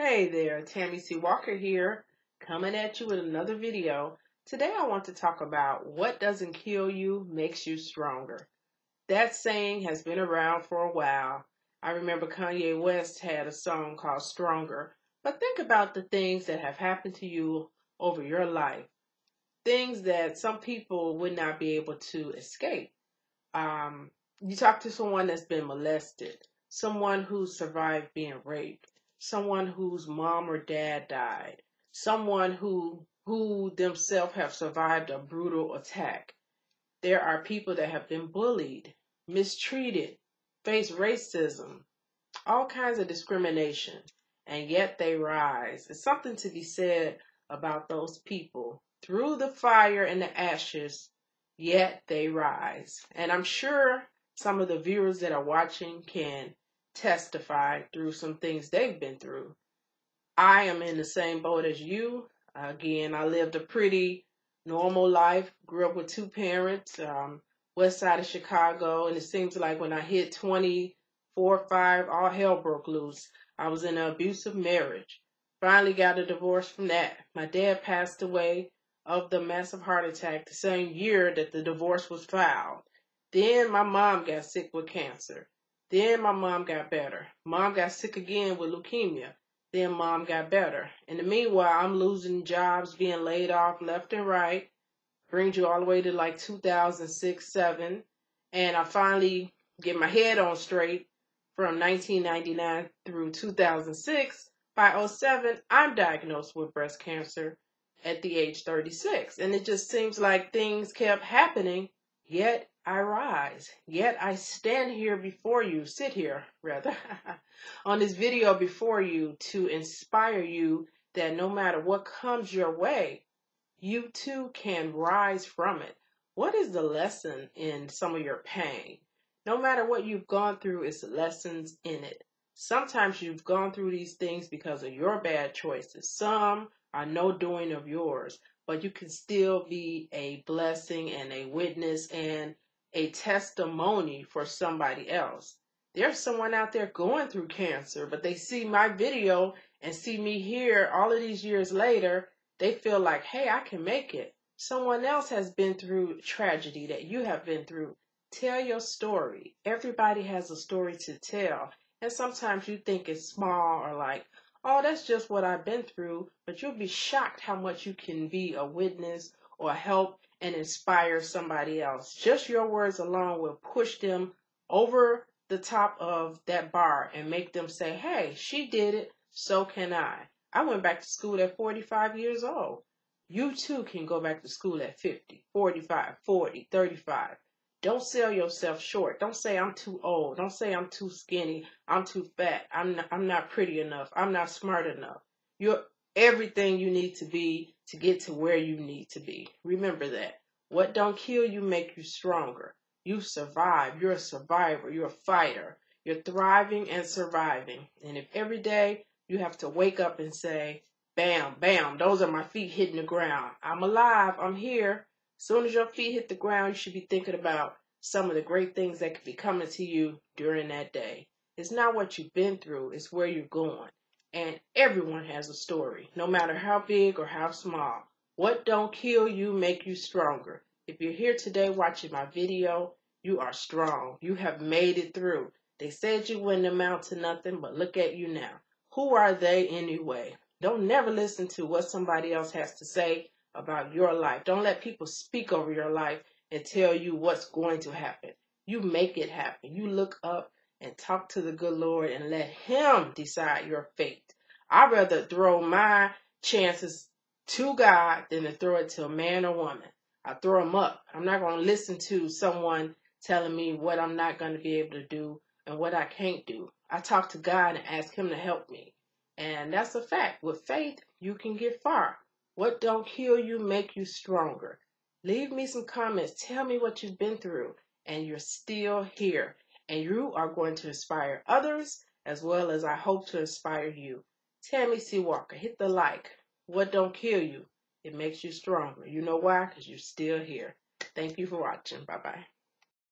Hey there, Tammy C. Walker here, coming at you with another video. Today I want to talk about what doesn't kill you makes you stronger. That saying has been around for a while. I remember Kanye West had a song called Stronger. But think about the things that have happened to you over your life. Things that some people would not be able to escape. You talk to someone that's been molested. Someone who survived being raped. Someone whose mom or dad died, someone who themselves have survived a brutal attack. There are people that have been bullied, mistreated, face racism, all kinds of discrimination, and yet they rise. It's something to be said about those people. Through the fire and the ashes, yet they rise. And I'm sure some of the viewers that are watching can testify through some things they've been through. I am in the same boat as you. Again, I lived a pretty normal life, grew up with two parents, west side of Chicago, and it seems like when I hit 24 or 5, all hell broke loose. I was in an abusive marriage. Finally got a divorce from that. My dad passed away of the massive heart attack the same year that the divorce was filed. Then my mom got sick with cancer. Then my mom got better. Mom got sick again with leukemia. Then mom got better. In the meanwhile, I'm losing jobs, being laid off left and right. Brings you all the way to like 2006-07. And I finally get my head on straight from 1999 through 2006. By 07, I'm diagnosed with breast cancer at the age 36. And it just seems like things kept happening, yet I rise, yet I stand here before you, sit here on this video before you to inspire you that no matter what comes your way, you too can rise from it. What is the lesson in some of your pain? No matter what you've gone through, it's lessons in it. Sometimes you've gone through these things because of your bad choices. Some are no doing of yours, but you can still be a blessing and a witness and a testimony for somebody else. There's someone out there going through cancer, but they see my video and see me here all of these years later. They feel like, hey, I can make it. Someone else has been through tragedy that you have been through. Tell your story. Everybody has a story to tell. And sometimes you think it's small or like, oh, that's just what I've been through. But you'll be shocked how much you can be a witness or help and inspire somebody else. Just your words alone will push them over the top of that bar and make them say, hey, she did it, so can I. I went back to school at 45 years old. You too can go back to school at 50, 45, 40, 35. Don't sell yourself short. Don't say I'm too old. Don't say I'm too skinny. I'm too fat. I'm not pretty enough. I'm not smart enough. You're everything you need to be to get to where you need to be. Remember that. What don't kill you make you stronger. You survive. You're a survivor. You're a fighter. You're thriving and surviving. And if every day you have to wake up and say, bam, bam, those are my feet hitting the ground. I'm alive. I'm here. As soon as your feet hit the ground, you should be thinking about some of the great things that could be coming to you during that day. It's not what you've been through. It's where you're going. And everyone has a story, no matter how big or how small. What don't kill you make you stronger. If you're here today watching my video, you are strong. You have made it through. They said you wouldn't amount to nothing, but look at you now. Who are they anyway? Don't never listen to what somebody else has to say about your life. Don't let people speak over your life and tell you what's going to happen. You make it happen. You look up and talk to the good Lord and let him decide your fate. I'd rather throw my chances to God than to throw it to a man or woman. I throw them up. I'm not going to listen to someone telling me what I'm not going to be able to do and what I can't do. I talk to God and ask him to help me. And that's a fact. With faith, you can get far. What don't kill you make you stronger. Leave me some comments. Tell me what you've been through and you're still here. And you are going to inspire others as well as I hope to inspire you. Tammy C. Walker, hit the like. What don't kill you, it makes you stronger. You know why? Because you're still here. Thank you for watching. Bye-bye.